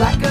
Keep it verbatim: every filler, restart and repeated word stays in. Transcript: like a